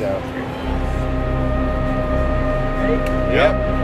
so. Ready? Yep.